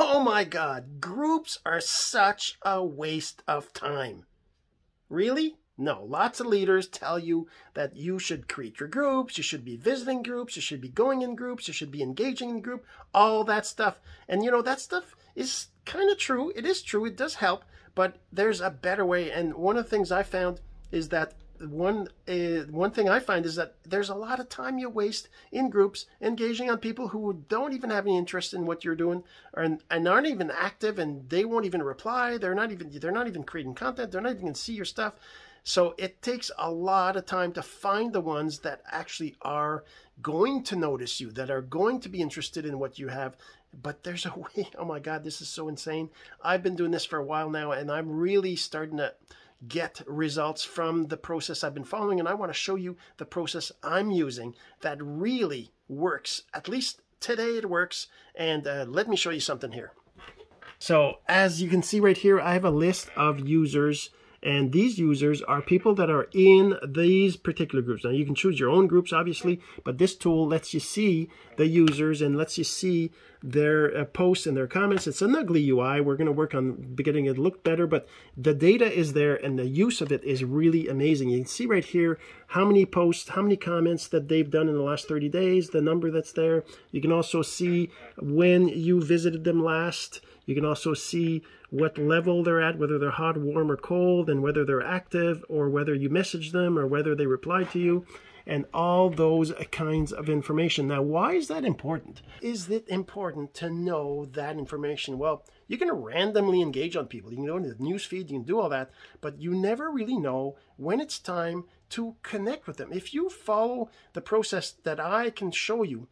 Oh my God, groups are such a waste of time. Really? No, lots of leaders tell you that you should create your groups, you should be visiting groups, you should be going in groups, you should be engaging in group, all that stuff. And you know, that stuff is kind of true. It is true. It does help, but there's a better way. And one of the things I found is that one thing I find is that there's a lot of time you waste in groups engaging on people who don't even have any interest in what you're doing, and aren't even active, and they won't even reply. They're not even creating content. They're not even going to see your stuff. So it takes a lot of time to find the ones that actually are going to notice you, that are going to be interested in what you have. But there's a way. Oh my God, this is so insane. I've been doing this for a while now, and I'm really starting to get results from the process I've been following, and I want to show you the process I'm using that really works. At least today it works, and let me show you something here. So as you can see right here, I have a list of users, and these users are people that are in these particular groups. Now you can choose your own groups, obviously, but this tool lets you see the users and lets you see their posts and their comments. It's an ugly UI. We're going to work on getting it look better, but the data is there and the use of it is really amazing. You can see right here how many posts, how many comments that they've done in the last 30 days, the number that's there. You can also see when you visited them last. You can also see what level they're at, whether they're hot, warm, or cold, and whether they're active, or whether you messaged them, or whether they replied to you, and all those kinds of information. Now, why is that important? Is it important to know that information? Well, you can randomly engage on people. You can go into the newsfeed, you can do all that, but you never really know when it's time to connect with them. If you follow the process that I can show you,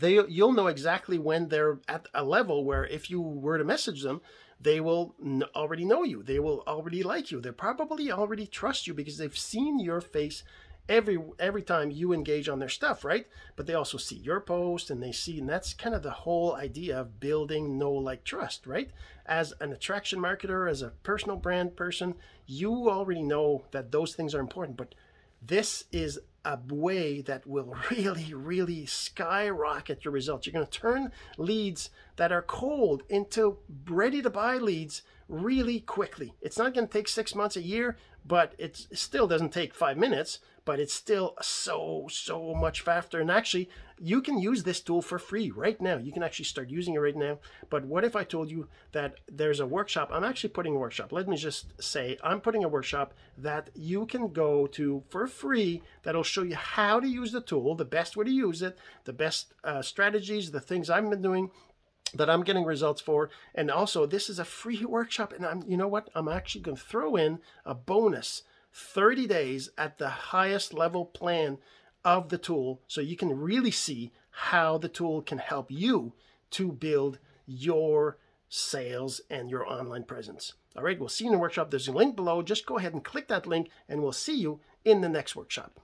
you'll know exactly when they're at a level where if you were to message them, they will already know you. They will already like you. They probably already trust you because they've seen your face every time you engage on their stuff, right? But they also see your post, and they see, and that's kind of the whole idea of building know, like, trust, right? As an attraction marketer, as a personal brand person, you already know that those things are important, but this is a way that will really, really skyrocket your results. You're going to turn leads that are cold into ready-to-buy leads really quickly. It's not going to take 6 months, a year, but it still doesn't take 5 minutes, but it's still so much faster. And actually, you can use this tool for free right now. You can actually start using it right now. But what if I told you that there's a workshop? I'm actually putting a workshop. Let me just say, I'm putting a workshop that you can go to for free that'll show you how to use the tool, the best way to use it, the best strategies, the things I've been doing that I'm getting results for. And also, this is a free workshop, and you know what? I'm actually going to throw in a bonus 30 days at the highest level plan of the tool, so you can really see how the tool can help you to build your sales and your online presence. All right, we'll see you in the workshop. There's a link below. Just go ahead and click that link, and we'll see you in the next workshop.